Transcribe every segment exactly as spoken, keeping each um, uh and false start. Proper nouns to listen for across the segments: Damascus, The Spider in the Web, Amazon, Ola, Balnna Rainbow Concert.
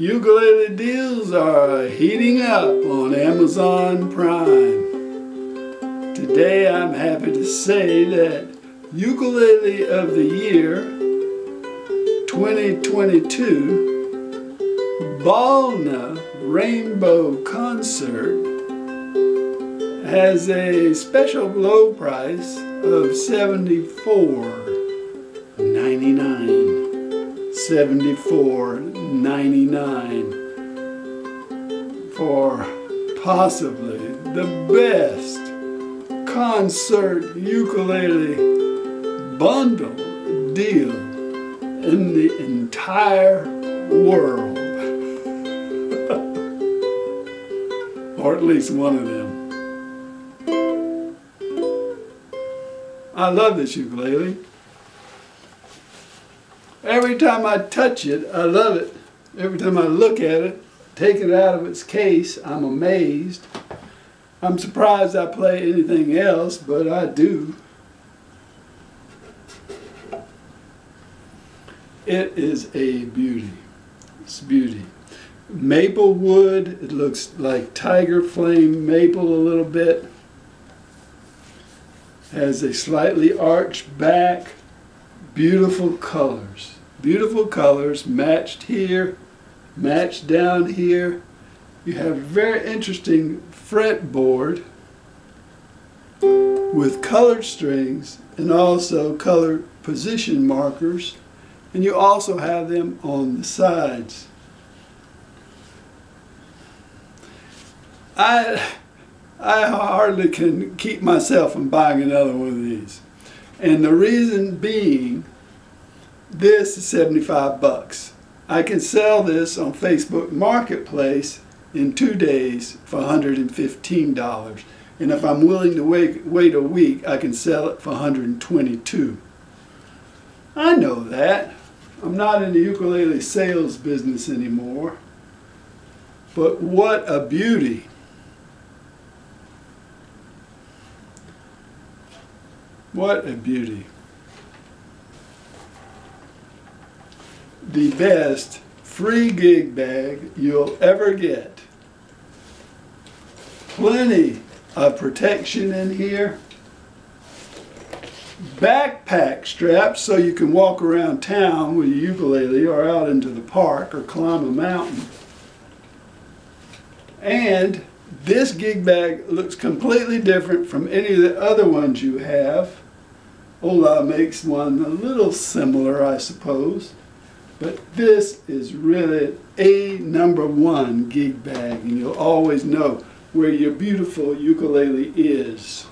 Ukulele deals are heating up on Amazon Prime. Today I'm happy to say that Ukulele of the Year twenty twenty-two Balnna Rainbow Concert has a special low price of seventy-four ninety-nine. seventy-four ninety-nine for possibly the best concert ukulele bundle deal in the entire world. Or at least one of them. I love this ukulele. Every time I touch it, I love it. Every time I look at it, take it out of its case, I'm amazed. I'm surprised I play anything else, but I do. It is a beauty. It's beauty. Maple wood, it looks like tiger flame maple a little bit. Has a slightly arched back. Beautiful colors, beautiful colors matched here, matched down here. You have very interesting fretboard with colored strings and also colored position markers, and you also have them on the sides. I, I hardly can keep myself from buying another one of these. And the reason being, this is seventy-five bucks. I can sell this on Facebook Marketplace in two days for one hundred fifteen dollars. And if I'm willing to wait, wait a week, I can sell it for one hundred twenty-two dollars. I know that. I'm not in the ukulele sales business anymore. But what a beauty. What a beauty. The best free gig bag you'll ever get. Plenty of protection in here. Backpack straps so you can walk around town with your ukulele or out into the park or climb a mountain. And this gig bag looks completely different from any of the other ones you have. Ola makes one a little similar, I suppose, but this is really a number one gig bag, and you'll always know where your beautiful ukulele is.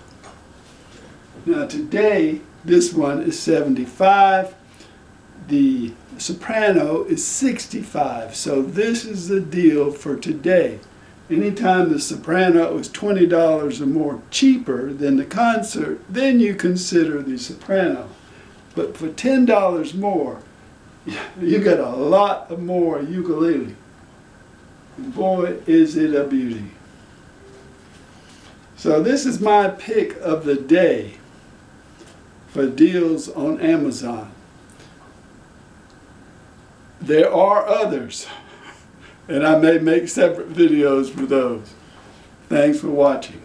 Now today, this one is seventy-five dollars, the soprano is sixty-five dollars, so this is the deal for today. Anytime the soprano is twenty dollars or more cheaper than the concert, then you consider the soprano. But for ten dollars more, you get a lot of more ukulele. Boy, is it a beauty. So this is my pick of the day for deals on Amazon. There are others. And I may make separate videos for those. Thanks for watching.